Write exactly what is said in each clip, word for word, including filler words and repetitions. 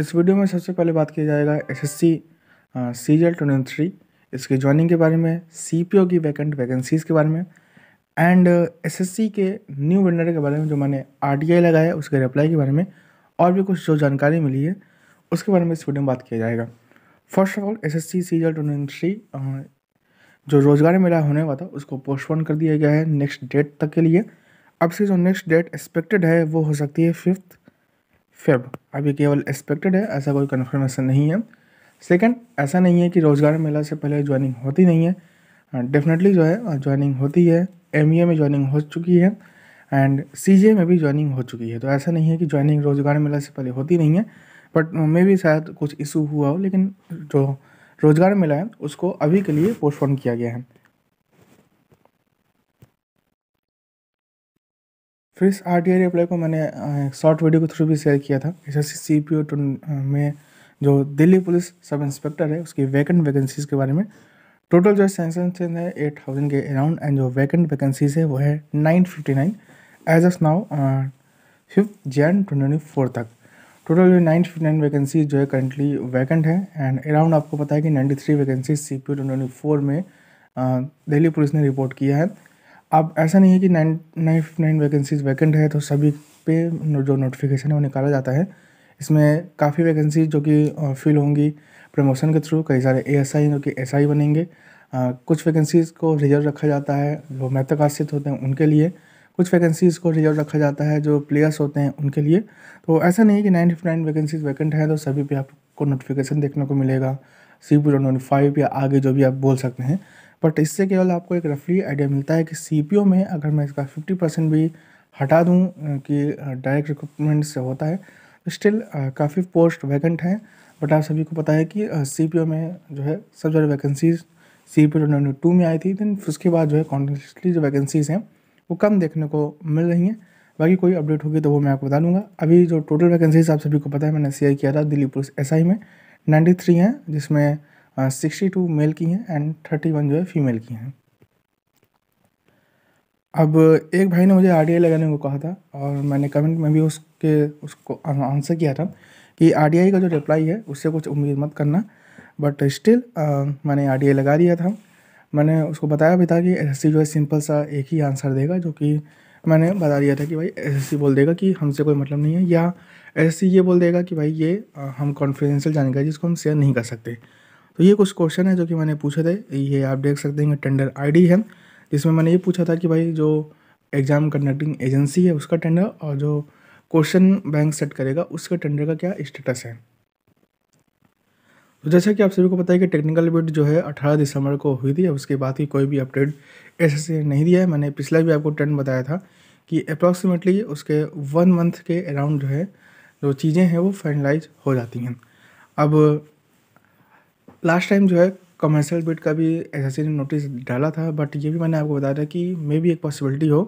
इस वीडियो में सबसे पहले बात किया जाएगा एसएससी सीजीएल ट्वेंटी थ्री इसके ज्वाइनिंग के बारे में, सीपीओ की वैकेंट वैकेंसीज़ के बारे में एंड एसएससी के न्यू वेंडर के बारे में जो मैंने आरटीआई लगाया उसके रिप्लाई के बारे में और भी कुछ जो जानकारी मिली है उसके बारे में इस वीडियो में बात किया जाएगा। First of all SSC CGL twenty three जो रोजगार मेला होने वाला था उसको पोस्टपोन कर दिया गया है नेक्स्ट डेट तक के लिए। अब से जो नेक्स्ट डेट एक्सपेक्टेड है वो हो सकती है फिफ्थ फेब, अभी केवल एक्सपेक्टेड है, ऐसा कोई कन्फर्मेशन नहीं है। सेकंड, ऐसा नहीं है कि रोजगार मेला से पहले ज्वाइनिंग होती नहीं है, डेफिनेटली जो है ज्वाइनिंग होती है। एमईए में ज्वाइनिंग हो चुकी है एंड सीजीए में भी ज्वाइनिंग हो चुकी है, तो ऐसा नहीं है कि ज्वाइनिंग रोजगार मेला से पहले होती नहीं है, बट मे भी शायद कुछ इशू हुआ हो, लेकिन जो रोजगार मेला है उसको अभी के लिए पोस्टपोन किया गया है। फिर आरटीआई रिप्लाई को मैंने एक शॉर्ट वीडियो के थ्रू भी शेयर किया था। एसएससी सीपीओ में जो दिल्ली पुलिस सब इंस्पेक्टर है उसकी वैकेंट वैकेंसीज़ के बारे में टोटल जो सेंशन है एट थाउजेंड के अराउंड एंड जो वैकेंट वैकेंसीज है वो है nine fifty nine as of now fifth Jan twenty four तक। टोटल जो नाइन फिफ्टी नाइन वैकेंसी जो है करंटली वैकेंट है एंड अराउंड आपको पता है कि ninety three vacancy C P O twenty four में दिल्ली पुलिस ने रिपोर्ट किया है। अब ऐसा नहीं है कि nine nine fifty nine vacancies vacant है तो सभी पे जो नोटिफिकेशन है वो निकाला जाता है। इसमें काफ़ी वैकेंसी जो कि फिल होंगी प्रमोशन के थ्रू, कई सारे एएसआई जो कि एसआई बनेंगे, कुछ वैकेंसीज को रिजर्व रखा जाता है जो महत्वाकांक्षित होते हैं उनके लिए, कुछ वैकेंसीज को रिजर्व रखा जाता है जो प्लेयर्स होते हैं उनके लिए। तो ऐसा नहीं है कि nine fifty nine vacancies vacant है तो सभी पे आपको नोटिफिकेशन देखने को मिलेगा C P O twenty five या आगे जो भी आप बोल सकते हैं, बट इससे केवल आपको एक रफली आइडिया मिलता है कि सीपीओ में अगर मैं इसका फिफ्टी परसेंट भी हटा दूं कि डायरेक्ट रिक्रूटमेंट से होता है तो स्टिल काफ़ी पोस्ट वैकेंट हैं। बट आप सभी को पता है कि सीपीओ में जो है सबसे ज़्यादा वैकेंसीज सीपीओ ट्वेंटी टू में आई थी, देन उसके बाद जो है कॉन्टिन्यूसली जो वैकेंसीज हैं वो कम देखने को मिल रही हैं। बाकी कोई अपडेट होगी तो वो मैं आपको बता दूँगा। अभी जो टोटल वैकेंसीज आप सभी को पता है मैंने शेयर किया था दिल्ली पुलिस एसआई में नाइन्टी थ्री हैं, जिसमें सिक्सटी टू मेल की हैं एंड थर्टी वन जो है फीमेल की हैं। अब एक भाई ने मुझे आरडीआई लगाने को कहा था और मैंने कमेंट में भी उसके उसको आंसर किया था कि आरडीआई का जो रिप्लाई है उससे कुछ उम्मीद मत करना, बट स्टिल मैंने आरडीआई लगा दिया था। मैंने उसको बताया भी था कि एसएससी जो है सिंपल सा एक ही आंसर देगा, जो कि मैंने बता दिया था कि भाई एसएससी बोल देगा कि हमसे कोई मतलब नहीं है, या एसएससी ये बोल देगा कि भाई ये हम कॉन्फिडेंशियल जानकारी जिसको हम शेयर नहीं कर सकते। तो ये कुछ क्वेश्चन है जो कि मैंने पूछे थे, ये आप देख सकते हैं टेंडर आईडी है, जिसमें मैंने ये पूछा था कि भाई जो एग्ज़ाम कंडक्टिंग एजेंसी है उसका टेंडर और जो क्वेश्चन बैंक सेट करेगा उसके टेंडर का क्या स्टेटस है। तो जैसा कि आप सभी को पता है कि टेक्निकल बिड जो है अठारह दिसंबर को हुई थी, उसके बाद ही कोई भी अपडेट एसएससी नहीं दिया है। मैंने पिछला भी आपको ट्रेंड बताया था कि अप्रॉक्सीमेटली उसके वन मंथ के अराउंड जो है जो चीज़ें हैं वो फाइनलाइज हो जाती हैं। अब लास्ट टाइम जो है कमर्शियल बिड का भी एसएससी ने नोटिस डाला था, बट ये भी मैंने आपको बताया था कि मे भी एक पॉसिबिलिटी हो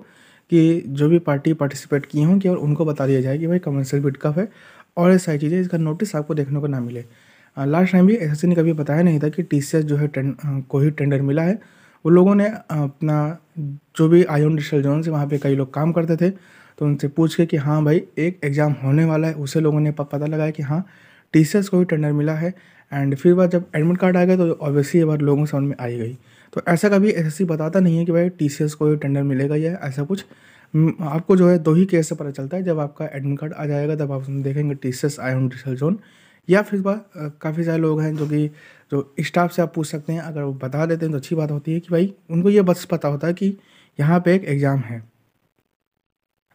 कि जो भी पार्टी पार्टिसिपेट किए हों केवल उनको बता दिया जाए कि भाई कमर्शियल बिड कब है और ये सारी चीज़ें, इसका नोटिस आपको देखने को ना मिले। लास्ट टाइम भी एसएससी ने कभी बताया नहीं था कि टीसीएस जो है को ही टेंडर मिला है। वो लोगों ने अपना जो भी आयोन इंडस्ट्रियल जोन से वहाँ पर कई लोग काम करते थे तो उनसे पूछ के कि हाँ भाई एक एग्ज़ाम होने वाला है, उसे लोगों ने पता लगाया कि हाँ टीसीएस को भी टेंडर मिला है। एंड फिर बार जब एडमिट कार्ड आ गया तो ऑब्वियसली ये बात लोगों समझ में आई गई। तो ऐसा कभी एसएससी बताता नहीं है कि भाई टीसीएस को टेंडर मिलेगा या ऐसा कुछ, आपको जो है दो ही केस से पता चलता है, जब आपका एडमिट कार्ड आ जाएगा तब आप उसमें देखेंगे टीसीएस आयोन डिजिटल जोन, या फिर बार काफ़ी सारे लोग हैं जो कि जो स्टाफ से आप पूछ सकते हैं, अगर वो बता देते हैं तो अच्छी बात होती है कि भाई उनको ये बस पता होता है कि यहाँ पर एक एग्ज़ाम है।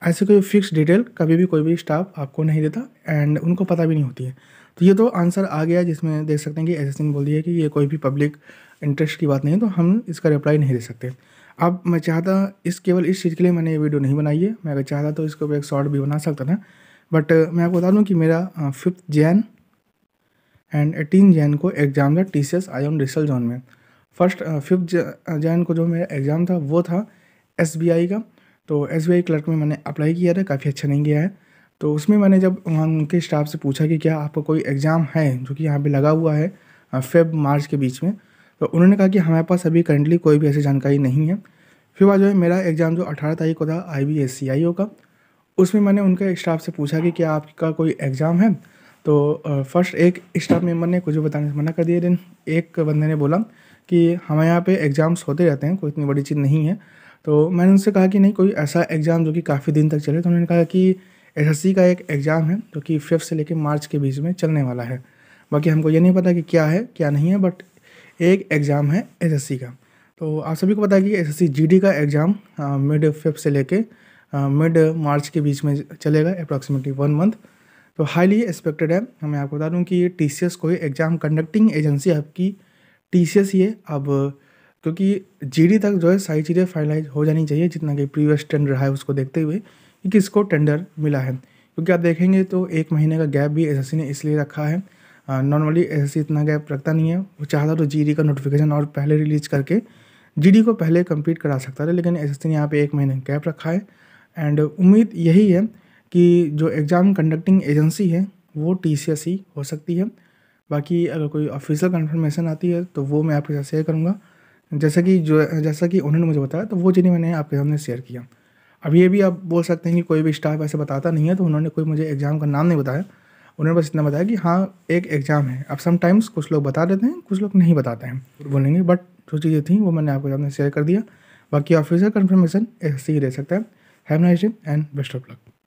ऐसे कोई फिक्स डिटेल कभी भी कोई भी स्टाफ आपको नहीं देता एंड उनको पता भी नहीं होती है। तो ये तो आंसर आ गया, जिसमें देख सकते हैं कि एसएससी ने बोल दिया कि ये कोई भी पब्लिक इंटरेस्ट की बात नहीं है तो हम इसका रिप्लाई नहीं दे सकते। अब मैं चाहता इस केवल इस चीज़ के लिए मैंने ये वीडियो नहीं बनाई है, मैं अगर चाहता तो इसको एक शॉर्ट भी बना सकता था, बट मैं आपको बता दूँ कि मेरा fifth Jan and eighteen Jan को एग्ज़ाम था T C S ion digital zone में। फर्स्ट फिफ्थ जैन को जो मेरा एग्ज़ाम था वो था एस बी आई का, तो एस बी आई क्लर्क में मैंने अप्लाई किया था, काफ़ी अच्छा नहीं गया है। तो उसमें मैंने जब वहाँ उनके स्टाफ से पूछा कि क्या आपका कोई एग्ज़ाम है जो कि यहाँ पे लगा हुआ है फेब मार्च के बीच में, तो उन्होंने कहा कि हमारे पास अभी करंटली कोई भी ऐसी जानकारी नहीं है। फिर बाद जो है मेरा एग्ज़ाम जो अठारह तारीख को था I B P S C I O का, उसमें मैंने उनके स्टाफ से पूछा कि क्या आपका कोई एग्ज़ाम है, तो फर्स्ट एक स्टाफ मेंबर ने कुछ बताने से मना कर दिया। देन एक बंदे ने बोला कि हमारे यहाँ पे एग्ज़ाम्स होते रहते हैं, कोई इतनी बड़ी चीज़ नहीं है। तो मैंने उनसे कहा कि नहीं, कोई ऐसा एग्ज़ाम जो कि काफ़ी दिन तक चले। तो उन्होंने कहा कि एसएससी का एक एग्ज़ाम है जो कि फिफ्थ से लेकर मार्च के बीच में चलने वाला है, बाकी हमको ये नहीं पता कि क्या है क्या नहीं है, बट एक एग्ज़ाम है एसएससी का। तो आप सभी को पता है कि एसएससी जीडी का एग्ज़ाम मिड फिफ्थ से लेके मिड मार्च के बीच में चलेगा, अप्रॉक्सीमेटली वन मंथ। तो हाईली एक्सपेक्टेड है। मैं आपको बता दूं कि टीसीएस कोई एग्ज़ाम कंडक्टिंग एजेंसी आपकी टीसीएस ही है। अब क्योंकि जीडी तक जो है सारी चीज़ें फाइनलाइज हो जानी चाहिए, जितना कि प्रीवियस टेंडर है उसको देखते हुए कि किसको टेंडर मिला है। क्योंकि आप देखेंगे तो एक महीने का गैप भी एसएससी ने इसलिए रखा है। नॉर्मली एसएससी इतना गैप रखता नहीं है, वो चाहता तो जीडी का नोटिफिकेशन और पहले रिलीज़ करके जीडी को पहले कंप्लीट करा सकता था, लेकिन एसएससी ने यहाँ पे एक महीने का गैप रखा है। एंड उम्मीद यही है कि जो एग्ज़ाम कंडक्टिंग एजेंसी है वो टीसीएस ही हो सकती है। बाकी अगर कोई ऑफिशियल कंफर्मेशन आती है तो वो मैं आपके साथ शेयर करूँगा, जैसा कि जो जैसा कि उन्होंने मुझे बताया, तो वो चीज़ें मैंने आपके सामने शेयर किया। अब ये भी आप बोल सकते हैं कि कोई भी स्टाफ ऐसे बताता नहीं है, तो उन्होंने कोई मुझे एग्ज़ाम का नाम नहीं बताया, उन्होंने बस इतना बताया कि हाँ एक एग्ज़ाम है। अब समटाइम्स कुछ लोग बता देते हैं, कुछ लोग नहीं बताते हैं बोलेंगे, बट जो चीज़ें थी वो मैंने आपके सामने शेयर कर दिया। बाकी ऑफिशियल कन्फर्मेशन एसएससी ही दे सकता है। Have a nice day and best of luck.